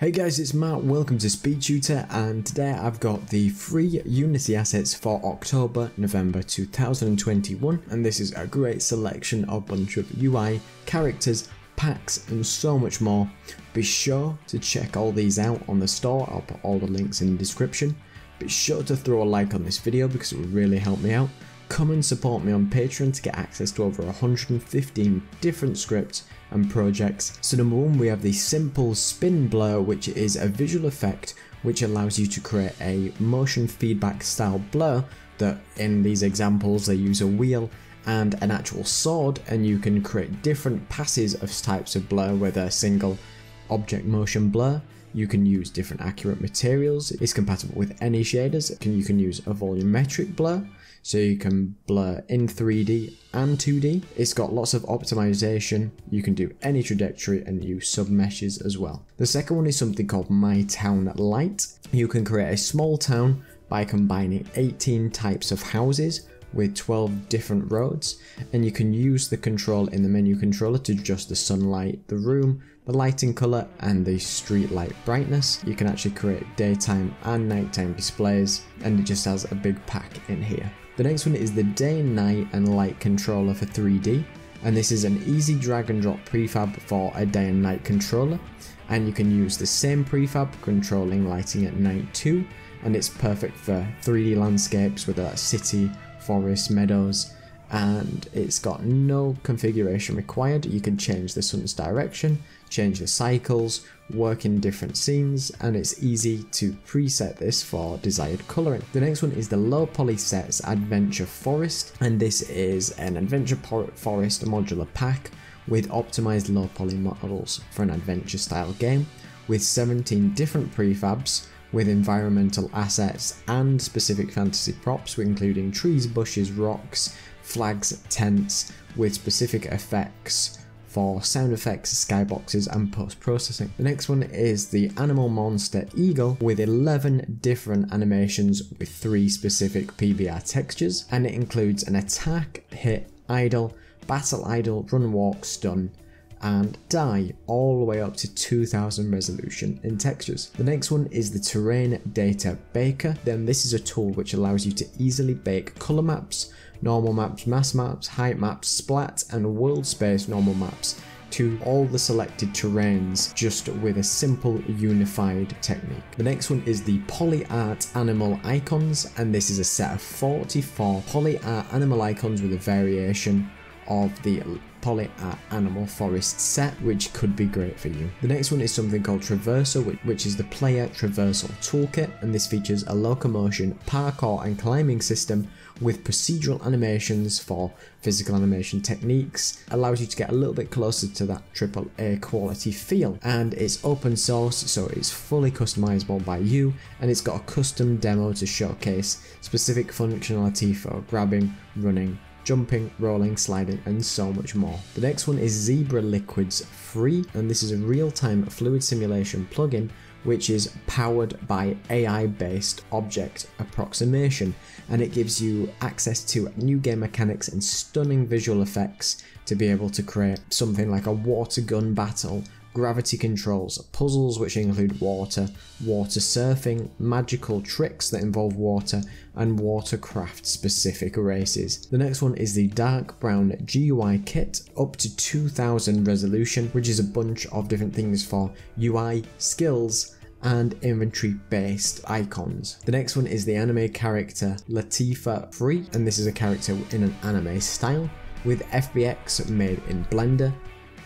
Hey guys, it's Matt, welcome to Speed Tutor, and today I've got the free Unity assets for October, November 2021, and this is a great selection of a bunch of UI, characters, packs and so much more. Be sure to check all these out on the store, I'll put all the links in the description. Be sure to throw a like on this video because it will really help me out. Come and support me on Patreon to get access to over 115 different scripts and projects. So number one, we have the Simple Spin Blur, which is a visual effect which allows you to create a motion feedback style blur that in these examples they use a wheel and an actual sword, and you can create different passes of types of blur, whether a single object motion blur. You can use different accurate materials, it's compatible with any shaders, and you can use a volumetric blur, so you can blur in 3D and 2D. It's got lots of optimization, you can do any trajectory and use submeshes as well. The second one is something called My Town Light. You can create a small town by combining 18 types of houses with 12 different roads, and you can use the control in the menu controller to adjust the sunlight, the room, the lighting color and the street light brightness. You can actually create daytime and nighttime displays, and it just has a big pack in here. The next one is the Day, Night, and Light Controller for 3D, and this is an easy drag and drop prefab for a day and night controller, and you can use the same prefab controlling lighting at night too, and it's perfect for 3D landscapes, whether that's city, forest, meadows, and it's got no configuration required. You can change the sun's direction, change the cycles, work in different scenes, and it's easy to preset this for desired colouring. The next one is the Low Poly Sets Adventure Forest, and this is an adventure forest modular pack with optimised low poly models for an adventure style game with 17 different prefabs with environmental assets and specific fantasy props, including trees, bushes, rocks, flags, tents, with specific effects for sound effects, skyboxes and post-processing. The next one is the Animal Monster Eagle with 11 different animations with 3 specific PBR textures, and it includes an attack, hit, idle, battle idle, run, walk, stun and die, all the way up to 2000 resolution in textures. The next one is the Terrain Data Baker. Then this is a tool which allows you to easily bake color maps, normal maps, mass maps, height maps, splat and world space normal maps to all the selected terrains just with a simple unified technique. The next one is the Poly Art Animal Icons, and this is a set of 44 Poly Art Animal Icons with a variation of the Poly Art Animal Forest set, which could be great for you. The next one is something called Traversal, which is the player traversal toolkit, and this features a locomotion, parkour and climbing system with procedural animations for physical animation techniques. Allows you to get a little bit closer to that AAA quality feel, and it's open source so it's fully customizable by you, and it's got a custom demo to showcase specific functionality for grabbing, running, jumping, rolling, sliding and so much more. The next one is Zibra Liquids Free, and this is a real-time fluid simulation plugin which is powered by AI-based object approximation, and it gives you access to new game mechanics and stunning visual effects to be able to create something like a water gun battle, gravity controls, puzzles which include water, water surfing, magical tricks that involve water, and watercraft specific races. The next one is the Dark Brown GUI kit, up to 2000 resolution, which is a bunch of different things for UI, skills, and inventory based icons. The next one is the anime character Latifa Free, and this is a character in an anime style with FBX made in Blender,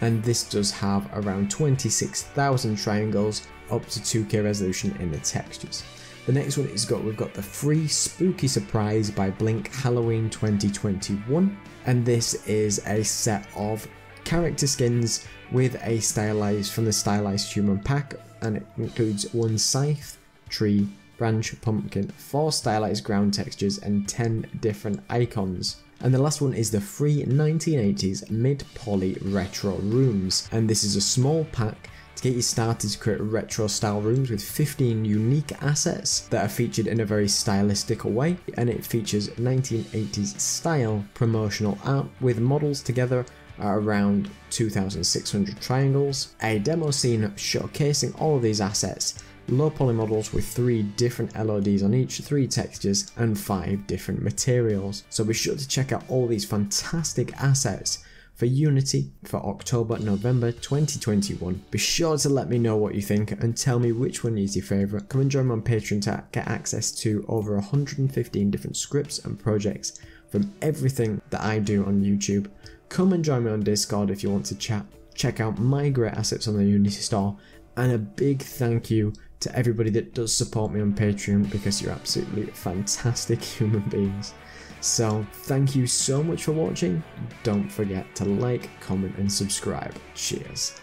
and this does have around 26,000 triangles, up to 2K resolution in the textures. The next one is we've got the free Spooky Surprise by Blink Halloween 2021, and this is a set of character skins with a stylized from the stylized human pack, and it includes one scythe, tree, branch, pumpkin, 4 stylized ground textures and 10 different icons. And the last one is the free 1980s mid-poly retro rooms, and this is a small pack to get you started to create retro style rooms with 15 unique assets that are featured in a very stylistic way, and it features 1980s style promotional art with models together at around 2,600 triangles. A demo scene showcasing all of these assets, low poly models with 3 different LODs on each, 3 textures and 5 different materials. So be sure to check out all these fantastic assets for Unity for October, November 2021. Be sure to let me know what you think and tell me which one is your favourite. Come and join me on Patreon to get access to over 115 different scripts and projects from everything that I do on YouTube. Come and join me on Discord if you want to chat. Check out my great assets on the Unity Store. And a big thank you to everybody that does support me on Patreon, because you're absolutely fantastic human beings. So thank you so much for watching. Don't forget to like, comment and subscribe. Cheers.